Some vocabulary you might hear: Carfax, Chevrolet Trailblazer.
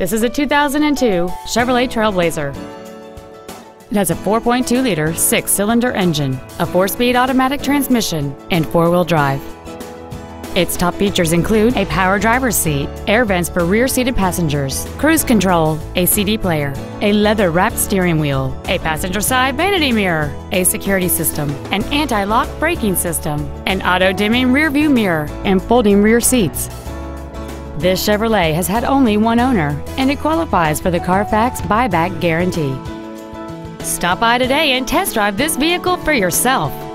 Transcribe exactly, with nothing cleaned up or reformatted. This is a two thousand two Chevrolet Trailblazer. It has a four point two liter six-cylinder engine, a four-speed automatic transmission, and four-wheel drive. Its top features include a power driver's seat, air vents for rear-seated passengers, cruise control, a C D player, a leather-wrapped steering wheel, a passenger-side vanity mirror, a security system, an anti-lock braking system, an auto-dimming rear-view mirror, and folding rear seats. This Chevrolet has had only one owner, and it qualifies for the Carfax buyback guarantee. Stop by today and test drive this vehicle for yourself.